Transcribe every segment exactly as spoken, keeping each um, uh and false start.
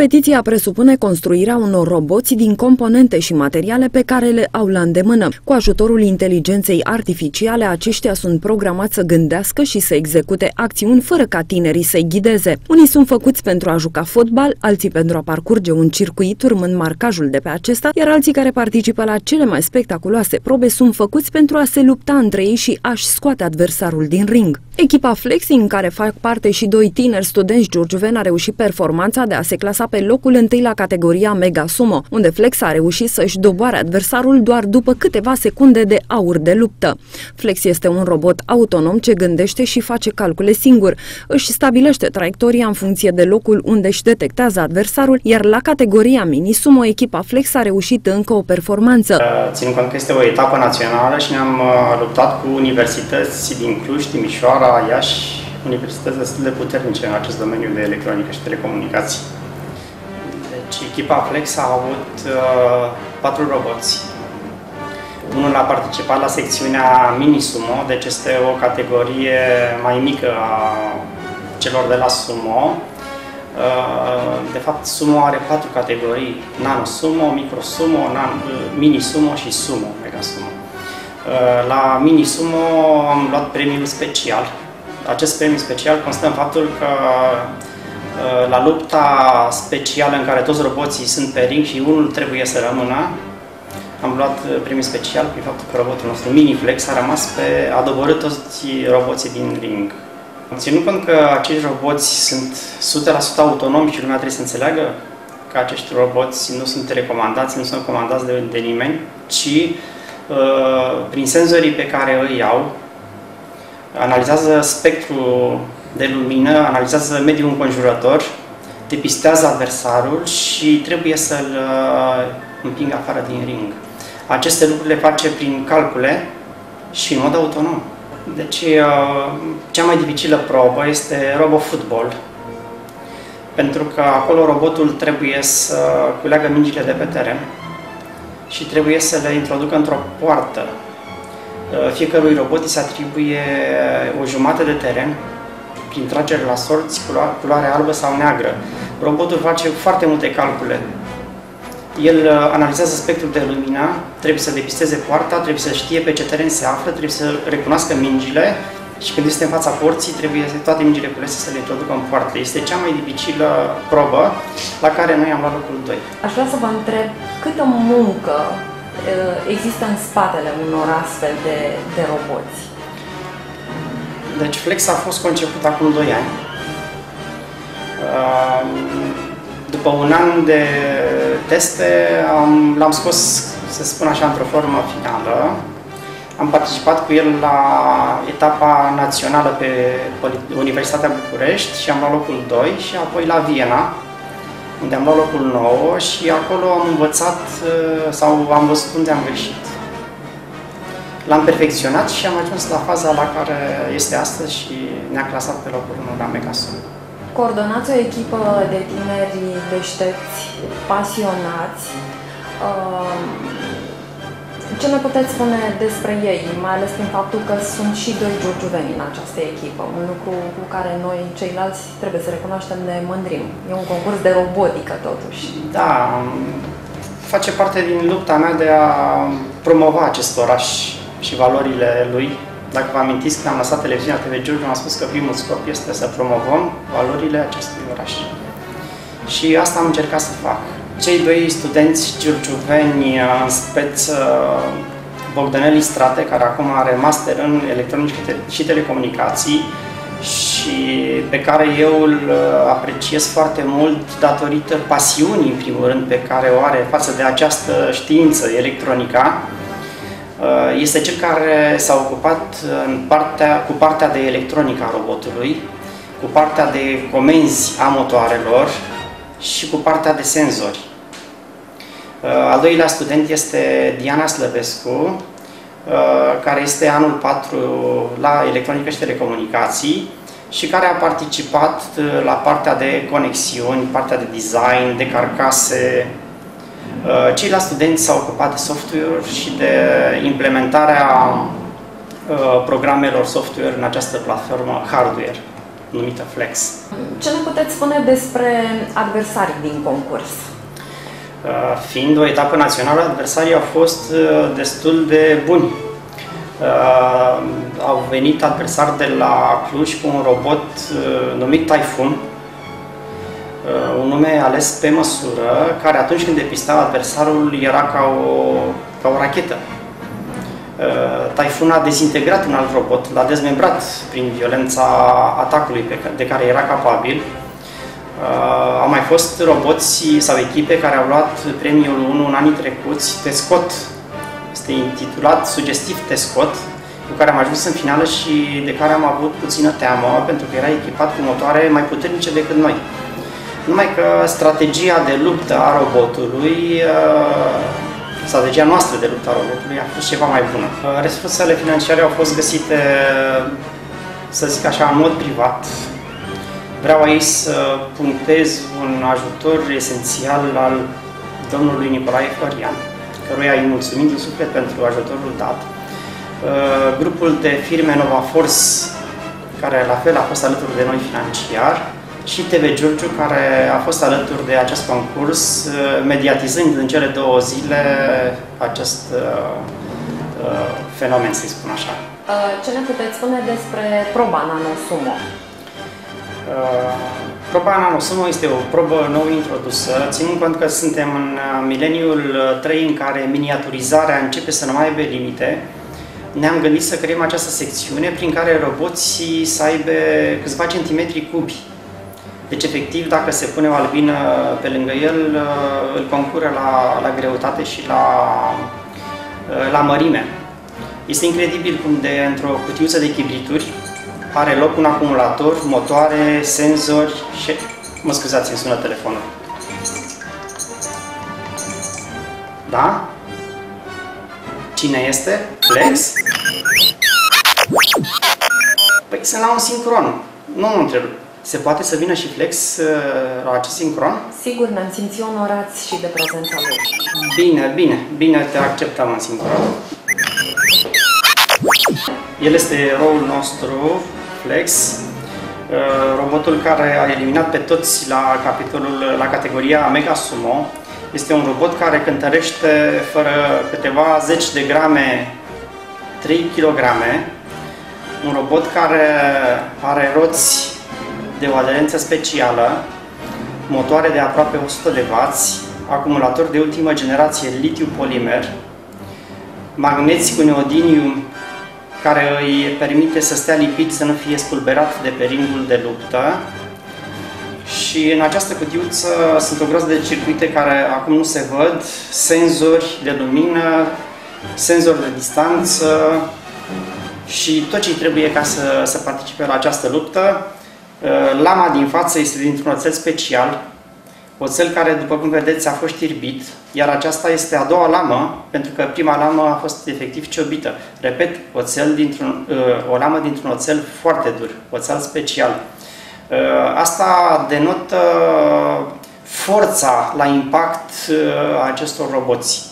Competiția presupune construirea unor roboți din componente și materiale pe care le au la îndemână. Cu ajutorul inteligenței artificiale, aceștia sunt programați să gândească și să execute acțiuni fără ca tinerii să-i ghideze. Unii sunt făcuți pentru a juca fotbal, alții pentru a parcurge un circuit urmând marcajul de pe acesta, iar alții care participă la cele mai spectaculoase probe sunt făcuți pentru a se lupta între ei și a-și scoate adversarul din ring. Echipa Flexi, în care fac parte și doi tineri studenți George Venn, a reușit performanța de a se clasa pe locul întâi la categoria Mega Sumo, unde Flex a reușit să-și doboare adversarul doar după câteva secunde de aur de luptă. Flex este un robot autonom ce gândește și face calcule singur. Își stabilește traiectoria în funcție de locul unde își detectează adversarul, iar la categoria Mini Sumo, echipa Flex a reușit încă o performanță. Ținând cont că este o etapă națională și ne-am luptat cu universități din Cluj, Timișoara, Iași, universități destul de puternice în acest domeniu de electronică și telecomunicații. Deci echipa Flex a avut uh, patru roboți. Unul a participat la secțiunea Mini Sumo, deci este o categorie mai mică a celor de la Sumo. Uh, de fapt, Sumo are patru categorii: Nano Sumo, Micro Sumo, nan, Mini Sumo și Sumo, Mega Sumo. Uh, la Mini Sumo am luat premiul special. Acest premiu special constă în faptul că la lupta specială în care toți roboții sunt pe ring și unul trebuie să rămână, am luat premiu special prin faptul că robotul nostru Miniflex a rămas pe a doborât toți roboții din ring. Ținând cont că acești roboți sunt o sută la sută autonomi și lumea trebuie să înțeleagă că acești roboți nu sunt recomandați, nu sunt comandați de, de nimeni, ci uh, prin senzorii pe care îi au, analizează spectrul de lumină, analizează mediul înconjurător, depistează adversarul și trebuie să-l împingă afară din ring. Aceste lucruri le face prin calcule și în mod autonom. Deci, cea mai dificilă probă este Robo Football, pentru că acolo robotul trebuie să culeagă mingile de pe teren și trebuie să le introducă într-o poartă. Fiecărui robot îi se atribuie o jumătate de teren prin tragere la sorți, culoare, culoare albă sau neagră. Robotul face foarte multe calcule. El analizează spectrul de lumină, trebuie să depisteze poarta, trebuie să știe pe ce teren se află, trebuie să recunoască mingile și când este în fața porții, trebuie toate mingile culese să le introducă în poartă. Este cea mai dificilă probă la care noi am luat locul doi. Aș vrea să vă întreb câtă muncă există în spatele unor astfel de, de roboți. Deci Flex a fost conceput acum doi ani. După un an de teste l-am scos, să spun așa, într-o formă finală. Am participat cu el la etapa națională pe Universitatea București și am luat locul doi și apoi la Viena, unde am luat locul nouă și acolo am învățat sau am văzut unde am greșit. L-am perfecționat și am ajuns la faza la care este astăzi și ne-a clasat pe locul unu la Mega Sumo. Coordonați o echipă de tineri deștepți, pasionați. Ce ne puteți spune despre ei, mai ales prin faptul că sunt și doi George Venn în această echipă, un lucru cu care noi, ceilalți, trebuie să recunoaștem, ne mândrim. E un concurs de robotică, totuși. Da, face parte din lupta mea de a promova acest oraș și valorile lui. Dacă vă amintiți, când am lăsat televiziunea T V Giurgiu, am spus că primul scop este să promovăm valorile acestui oraș. Și asta am încercat să fac. Cei doi studenți giurgiuveni, în speță Bogdanel Istrate, care acum are master în electronici și telecomunicații și pe care eu îl apreciez foarte mult datorită pasiunii, în primul rând, pe care o are față de această știință, electronica, este cel care s-a ocupat în partea, cu partea de electronică a robotului, cu partea de comenzi a motoarelor și cu partea de senzori. Al doilea student este Diana Slăbescu, care este anul patru la electronică și telecomunicații și care a participat la partea de conexiuni, partea de design, de carcase. Ceilalți studenți s-au ocupat de software și de implementarea programelor software în această platformă hardware. Lunita Flex. Ce ne puteți spune despre adversarii din concurs? Fiind o etapă națională, adversarii au fost destul de buni. Au venit adversari de la Cluj cu un robot numit Typhoon, un nume ales pe măsură, care atunci când depista adversarul era ca o, ca o rachetă. Typhoon a dezintegrat un alt robot, l-a dezmembrat prin violența atacului de care era capabil. Au mai fost roboți sau echipe care au luat premiul unu în anii trecuți, Tescot. Este intitulat sugestiv Tescot, cu care am ajuns în finală și de care am avut puțină teamă, pentru că era echipat cu motoare mai puternice decât noi. Numai că strategia de luptă a robotului, strategia noastră de luptă a robotului a fost ceva mai bună. Resursele financiare au fost găsite, să zic așa, în mod privat. Vreau aici să punctez un ajutor esențial al domnului Nicolae Florian, căruia îi mulțumim din suflet pentru ajutorul dat. Grupul de firme Nova Force, care la fel a fost alături de noi financiar, și T V Giurgiu, care a fost alături de acest concurs, mediatizând în cele două zile acest fenomen, să-i spun așa. Ce ne puteți spune despre proba NanoSumo? Proba NanoSumo este o probă nou introdusă, ținând cont că suntem în mileniul trei în care miniaturizarea începe să nu mai aibă limite. Ne-am gândit să creăm această secțiune prin care roboții să aibă câțiva centimetri cubi. Deci, efectiv, dacă se pune o albină pe lângă el, îl concură la, la greutate și la, la mărime. Este incredibil cum de într-o cutiuță de chibrituri are loc un acumulator, motoare, senzori și... Mă scuzați, îmi sună telefonul. Da? Cine este? Flex? Păi sunt la un sincron. Nu mă întrerup. Se poate să vină și Flex uh, la acest sincron? Sigur, ne-am simțit onorați și de prezența lui. Bine, bine, bine, te acceptăm în sincron. El este eroul nostru, Flex, uh, robotul care a eliminat pe toți la capitolul, la categoria Mega Sumo. Este un robot care cântărește fără câteva zeci de grame, trei kilograme. Un robot care are roți de o aderență specială, motoare de aproape o sută de wați, acumulator de ultimă generație litiu-polimer, magneți cu neodinium care îi permite să stea lipit, să nu fie spulberat de pe ringul de luptă. Și în această cutiuță sunt o groază de circuite care acum nu se văd, senzori de lumină, senzori de distanță și tot ce trebuie ca să, să participe la această luptă. Lama din față este dintr-un oțel special, oțel care, după cum vedeți, a fost știrbit, iar aceasta este a doua lamă, pentru că prima lamă a fost efectiv ciobită. Repet, oțel dintr-un, o lamă dintr-un oțel foarte dur, oțel special. Asta denotă forța la impact a acestor roboți.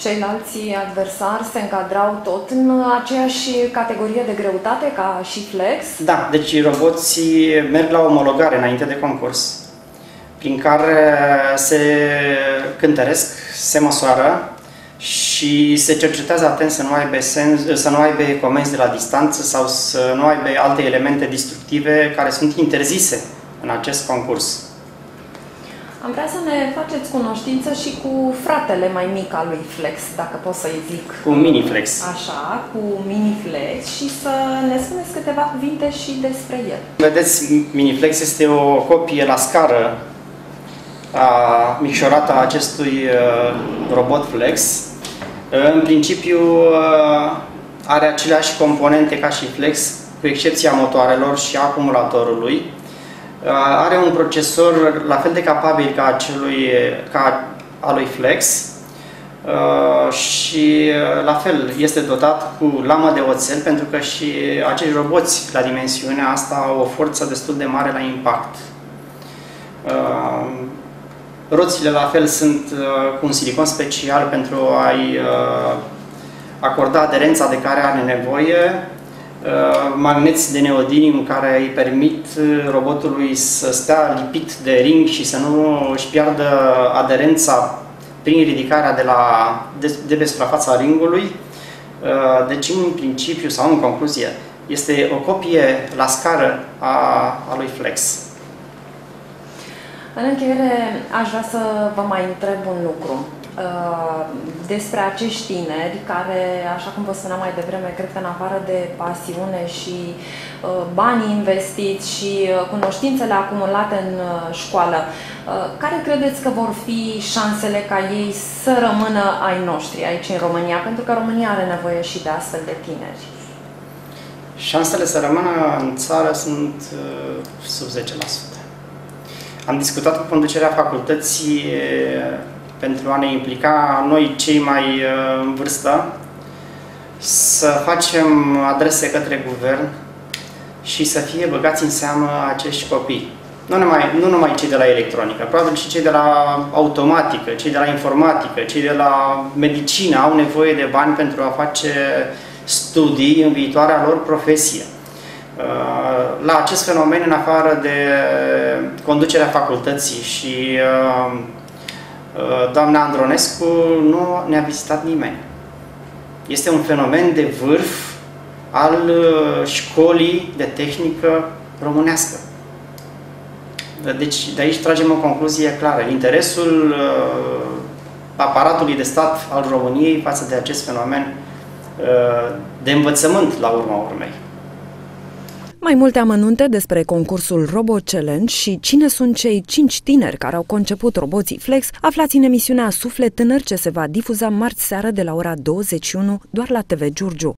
Ceilalți adversari se încadrau tot în aceeași categorie de greutate ca și Flex? Da, deci roboții merg la omologare înainte de concurs, prin care se cântăresc, se măsoară și se cercetează atent să nu aibă, sens, să nu aibă comenzi de la distanță sau să nu aibă alte elemente destructive care sunt interzise în acest concurs. Am vrea să ne faceți cunoștință și cu fratele mai mic al lui Flex, dacă pot să-i zic. Cu Miniflex. Așa, cu Miniflex, și să ne spuneți câteva cuvinte și despre el. Vedeți, Miniflex este o copie la scară a micșorată a acestui robot Flex. În principiu are aceleași componente ca și Flex, cu excepția motoarelor și acumulatorului. Are un procesor la fel de capabil ca, acelui, ca a lui Flex și la fel este dotat cu lamă de oțel, pentru că și acești roboți la dimensiunea asta au o forță destul de mare la impact. Roțile la fel sunt cu un silicon special pentru a-i acorda aderența de care are nevoie. magneți de neodinium care îi permit robotului să stea lipit de ring și să nu își piardă aderența prin ridicarea de, la, de, de pe suprafața ringului. Deci, în principiu sau în concluzie, este o copie la scară a, a lui Flex. În încheiere, aș vrea să vă mai întreb un lucru despre acești tineri care, așa cum vă spuneam mai devreme, cred că în afară de pasiune și banii investiți și cunoștințele acumulate în școală, care credeți că vor fi șansele ca ei să rămână ai noștri aici în România? Pentru că România are nevoie și de astfel de tineri. Șansele să rămână în țară sunt sub zece la sută. Am discutat cu conducerea facultății pentru a ne implica noi, cei mai în vârstă, să facem adrese către guvern și să fie băgați în seamă acești copii. Nu numai, nu numai cei de la electronică, probabil și cei de la automatică, cei de la informatică, cei de la medicină au nevoie de bani pentru a face studii în viitoarea lor profesie. La acest fenomen, în afară de conducerea facultății și doamna Andronescu, nu ne-a vizitat nimeni. Este un fenomen de vârf al școlii de tehnică românească. Deci, de aici tragem o concluzie clară. Interesul aparatului de stat al României față de acest fenomen de învățământ, la urma urmei. Mai multe amănunte despre concursul Robo Challenge și cine sunt cei cinci tineri care au conceput roboții Flex, aflați în emisiunea Suflet Tânăr, ce se va difuza marți seară de la ora douăzeci și unu, doar la T V Giurgiu.